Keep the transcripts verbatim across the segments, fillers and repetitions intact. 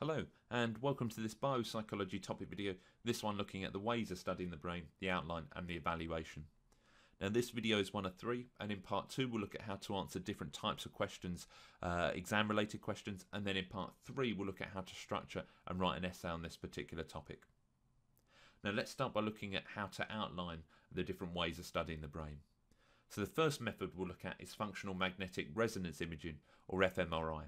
Hello and welcome to this biopsychology topic video, this one looking at the ways of studying the brain, the outline and the evaluation. Now this video is one of three, and in part two we'll look at how to answer different types of questions, uh, exam related questions, and then in part three we'll look at how to structure and write an essay on this particular topic. Now let's start by looking at how to outline the different ways of studying the brain. So the first method we'll look at is functional magnetic resonance imaging, or f M R I.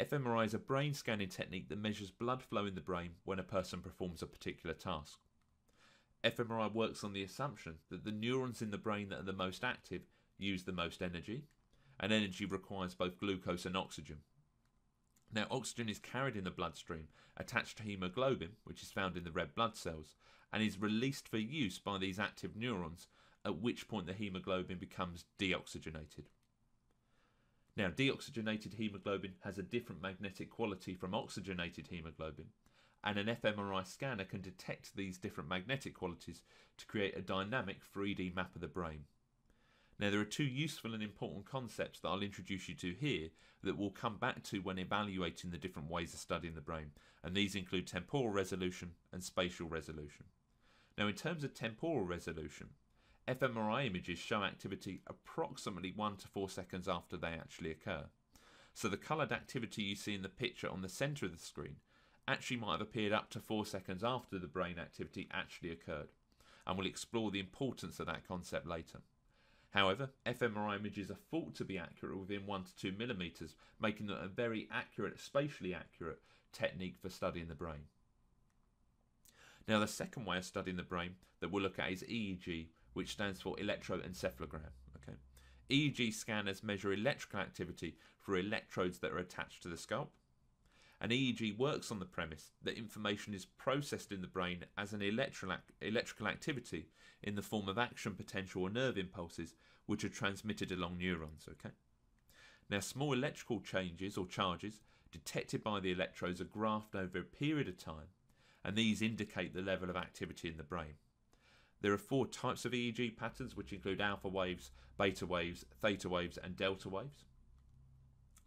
f M R I is a brain scanning technique that measures blood flow in the brain when a person performs a particular task. f M R I works on the assumption that the neurons in the brain that are the most active use the most energy, and energy requires both glucose and oxygen. Now oxygen is carried in the bloodstream, attached to hemoglobin, which is found in the red blood cells, and is released for use by these active neurons, at which point the hemoglobin becomes deoxygenated. Now, deoxygenated hemoglobin has a different magnetic quality from oxygenated hemoglobin, and an f M R I scanner can detect these different magnetic qualities to create a dynamic three D map of the brain. Now, there are two useful and important concepts that I'll introduce you to here that we'll come back to when evaluating the different ways of studying the brain, and these include temporal resolution and spatial resolution. Now, in terms of temporal resolution, f M R I images show activity approximately one to four seconds after they actually occur. So the coloured activity you see in the picture on the centre of the screen actually might have appeared up to four seconds after the brain activity actually occurred, and we'll explore the importance of that concept later. However, f M R I images are thought to be accurate within one to two millimeters, making them a very accurate, spatially accurate technique for studying the brain. Now the second way of studying the brain that we'll look at is E E G, which stands for electroencephalogram. Okay. E E G scanners measure electrical activity through electrodes that are attached to the scalp. And E E G works on the premise that information is processed in the brain as an electrical activity in the form of action potential or nerve impulses, which are transmitted along neurons. Okay. Now, small electrical changes or charges detected by the electrodes are graphed over a period of time, and these indicate the level of activity in the brain. There are four types of E E G patterns, which include alpha waves, beta waves, theta waves and delta waves.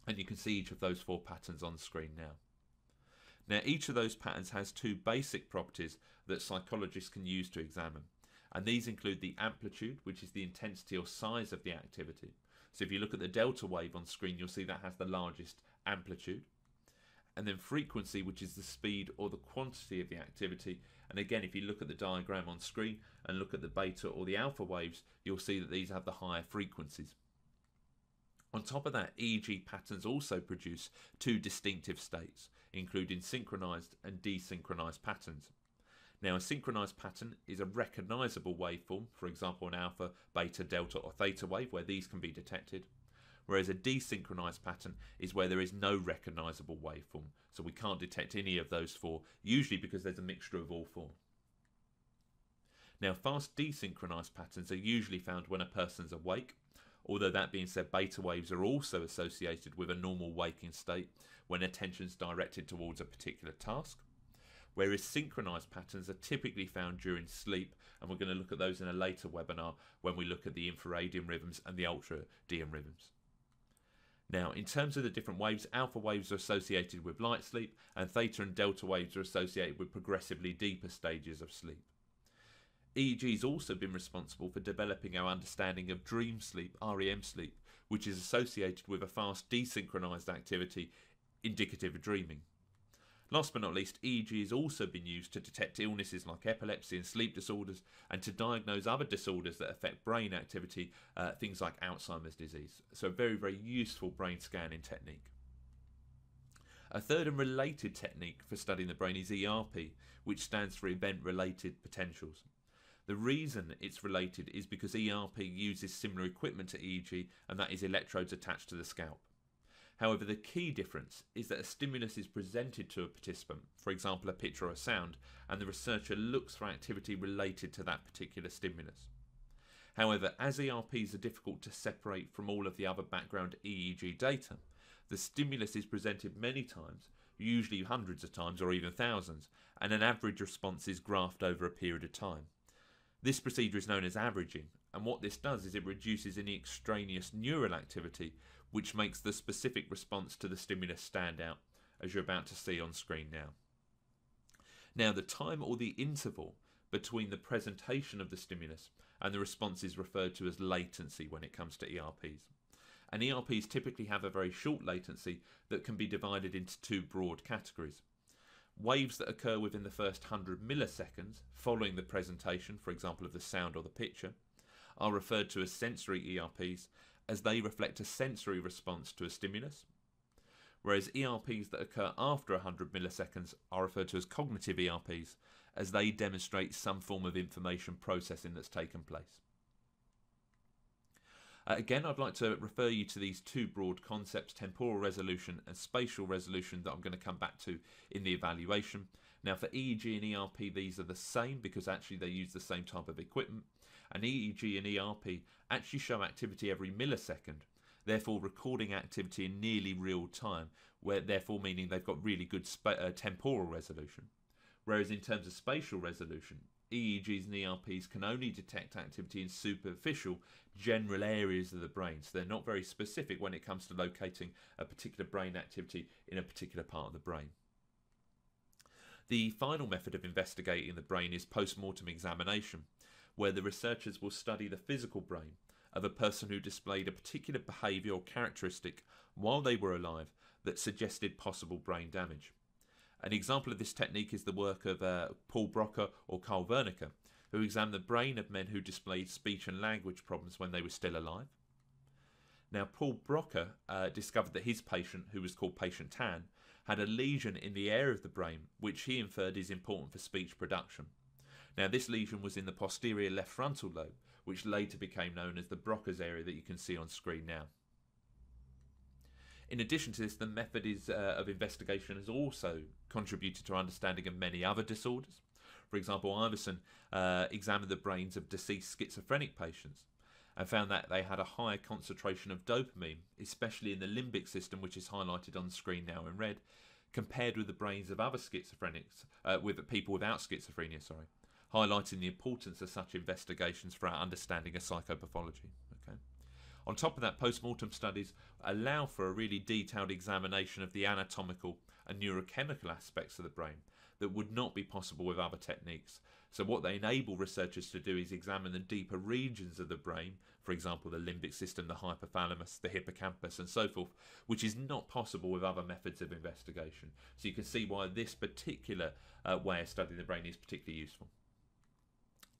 And you can see each of those four patterns on the screen now. Now each of those patterns has two basic properties that psychologists can use to examine. And these include the amplitude, which is the intensity or size of the activity. So if you look at the delta wave on screen, you'll see that has the largest amplitude. And then frequency, which is the speed or the quantity of the activity. And again, if you look at the diagram on screen and look at the beta or the alpha waves, you'll see that these have the higher frequencies. On top of that, E E G patterns also produce two distinctive states, including synchronized and desynchronized patterns. Now, a synchronized pattern is a recognizable waveform, for example, an alpha, beta, delta or theta wave, where these can be detected. Whereas a desynchronized pattern is where there is no recognizable waveform. So we can't detect any of those four, usually because there's a mixture of all four. Now, fast desynchronized patterns are usually found when a person's awake, although that being said, beta waves are also associated with a normal waking state when attention is directed towards a particular task. Whereas synchronized patterns are typically found during sleep, and we're going to look at those in a later webinar when we look at the infradian rhythms and the ultradian rhythms. Now, in terms of the different waves, alpha waves are associated with light sleep, and theta and delta waves are associated with progressively deeper stages of sleep. E E G has also been responsible for developing our understanding of dream sleep, R E M sleep, which is associated with a fast desynchronized activity indicative of dreaming. Last but not least, E E G has also been used to detect illnesses like epilepsy and sleep disorders, and to diagnose other disorders that affect brain activity, uh, things like Alzheimer's disease. So a very, very useful brain scanning technique. A third and related technique for studying the brain is E R P, which stands for Event Related Potentials. The reason it's related is because E R P uses similar equipment to E E G, and that is electrodes attached to the scalp. However, the key difference is that a stimulus is presented to a participant, for example a picture or a sound, and the researcher looks for activity related to that particular stimulus. However, as E R Ps are difficult to separate from all of the other background E E G data, the stimulus is presented many times, usually hundreds of times or even thousands, and an average response is graphed over a period of time. This procedure is known as averaging, and what this does is it reduces any extraneous neural activity, which makes the specific response to the stimulus stand out, as you're about to see on screen now. Now, the time or the interval between the presentation of the stimulus and the response is referred to as latency when it comes to E R Ps. And E R Ps typically have a very short latency that can be divided into two broad categories. Waves that occur within the first one hundred milliseconds following the presentation, for example, of the sound or the picture, are referred to as sensory E R Ps, as they reflect a sensory response to a stimulus, whereas E R Ps that occur after one hundred milliseconds are referred to as cognitive E R Ps, as they demonstrate some form of information processing that's taken place. Uh, again, I'd like to refer you to these two broad concepts, temporal resolution and spatial resolution, that I'm going to come back to in the evaluation. Now, for E E G and E R P, these are the same because actually they use the same type of equipment. And E E G and E R P actually show activity every millisecond, therefore recording activity in nearly real time, where therefore meaning they've got really good spa uh, temporal resolution. Whereas in terms of spatial resolution, E E Gs and E R Ps can only detect activity in superficial, general areas of the brain, so they're not very specific when it comes to locating a particular brain activity in a particular part of the brain. The final method of investigating the brain is post-mortem examination, where the researchers will study the physical brain of a person who displayed a particular behaviour or characteristic while they were alive that suggested possible brain damage. An example of this technique is the work of uh, Paul Broca or Carl Wernicke, who examined the brain of men who displayed speech and language problems when they were still alive. Now, Paul Broca uh, discovered that his patient, who was called Patient Tan, had a lesion in the area of the brain, which he inferred is important for speech production. Now, this lesion was in the posterior left frontal lobe, which later became known as the Broca's area that you can see on screen now. In addition to this, the method is, uh, of investigation has also contributed to our understanding of many other disorders. For example, Iverson uh, examined the brains of deceased schizophrenic patients and found that they had a higher concentration of dopamine, especially in the limbic system, which is highlighted on screen now in red, compared with the brains of other schizophrenics, uh, with people without schizophrenia, sorry, highlighting the importance of such investigations for our understanding of psychopathology. Okay. On top of that, post-mortem studies allow for a really detailed examination of the anatomical and neurochemical aspects of the brain that would not be possible with other techniques. So what they enable researchers to do is examine the deeper regions of the brain, for example, the limbic system, the hypothalamus, the hippocampus, and so forth, which is not possible with other methods of investigation. So you can see why this particular uh, way of studying the brain is particularly useful.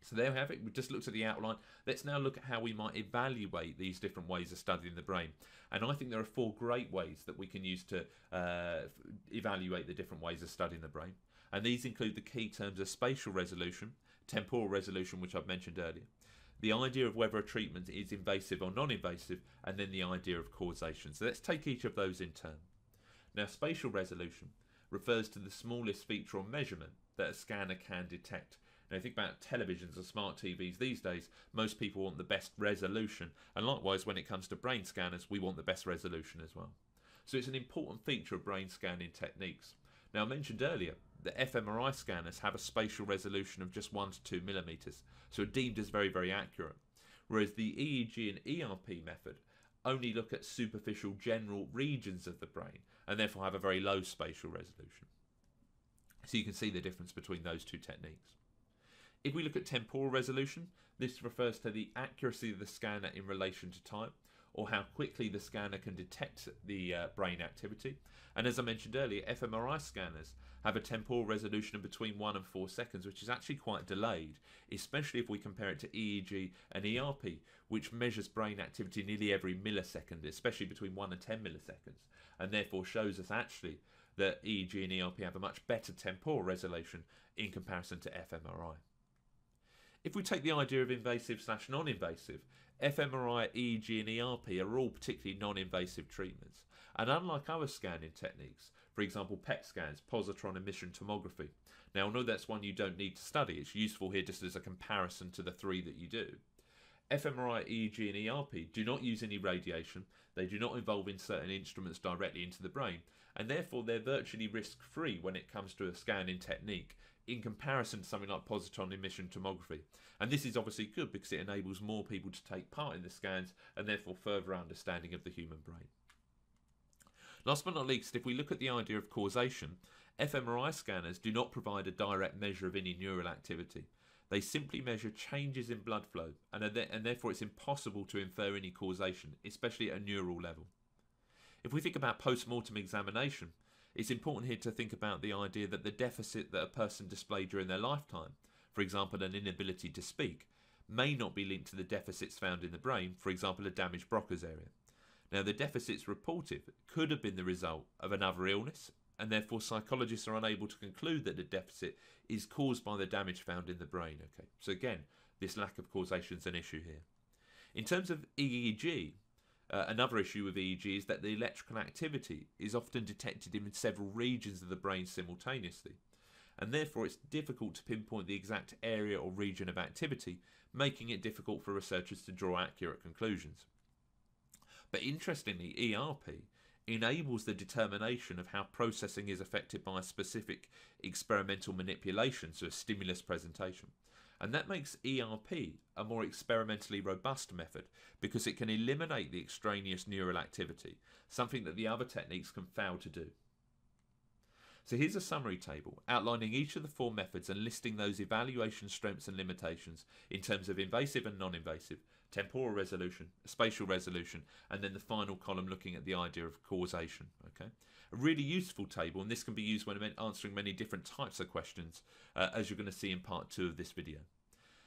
So there we have it. We just looked at the outline. Let's now look at how we might evaluate these different ways of studying the brain. And I think there are four great ways that we can use to uh, evaluate the different ways of studying the brain. And these include the key terms of spatial resolution, temporal resolution, which I've mentioned earlier, the idea of whether a treatment is invasive or non-invasive, and then the idea of causation. So let's take each of those in turn. Now, spatial resolution refers to the smallest feature or measurement that a scanner can detect. Now, think about televisions and smart T Vs these days. Most people want the best resolution, and likewise when it comes to brain scanners, we want the best resolution as well. So it's an important feature of brain scanning techniques. Now, I mentioned earlier that f M R I scanners have a spatial resolution of just one to two millimeters, so are deemed as very, very accurate, whereas the E E G and E R P method only look at superficial general regions of the brain and therefore have a very low spatial resolution. So you can see the difference between those two techniques. If we look at temporal resolution, this refers to the accuracy of the scanner in relation to time, or how quickly the scanner can detect the uh, brain activity. And as I mentioned earlier, f M R I scanners have a temporal resolution of between one and four seconds, which is actually quite delayed, especially if we compare it to E E G and E R P, which measures brain activity nearly every millisecond, especially between one and ten milliseconds, and therefore shows us actually that E E G and E R P have a much better temporal resolution in comparison to f M R I. If we take the idea of invasive slash non-invasive, f M R I, E E G and E R P are all particularly non-invasive treatments. And unlike other scanning techniques, for example P E T scans, positron emission tomography. Now, I know that's one you don't need to study. It's useful here just as a comparison to the three that you do. f M R I, E E G and E R P do not use any radiation. They do not involve inserting instruments directly into the brain, and therefore they're virtually risk-free when it comes to a scanning technique in comparison to something like positron emission tomography. And this is obviously good because it enables more people to take part in the scans and therefore further understanding of the human brain. Last but not least, if we look at the idea of causation, fMRI scanners do not provide a direct measure of any neural activity. They simply measure changes in blood flow, and, th and therefore it's impossible to infer any causation, especially at a neural level. If we think about post-mortem examination, it's important here to think about the idea that the deficit that a person displayed during their lifetime, for example an inability to speak, may not be linked to the deficits found in the brain, for example a damaged Broca's area. Now the deficits reported could have been the result of another illness, and therefore psychologists are unable to conclude that the deficit is caused by the damage found in the brain. Okay, so again, this lack of causation is an issue here. In terms of E E G, uh, another issue with E E G is that the electrical activity is often detected in several regions of the brain simultaneously, and therefore it's difficult to pinpoint the exact area or region of activity, making it difficult for researchers to draw accurate conclusions. But interestingly, E R P enables the determination of how processing is affected by a specific experimental manipulation, so a stimulus presentation. And that makes E R P a more experimentally robust method because it can eliminate the extraneous neural activity, something that the other techniques can fail to do. So here's a summary table outlining each of the four methods and listing those evaluation strengths and limitations in terms of invasive and non-invasive, temporal resolution, spatial resolution, and then the final column looking at the idea of causation. Okay, a really useful table, and this can be used when answering many different types of questions, uh, as you're going to see in part two of this video.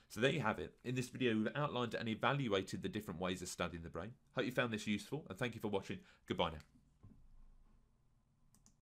So there you have it. In this video, we've outlined and evaluated the different ways of studying the brain. Hope you found this useful, and thank you for watching. Goodbye now.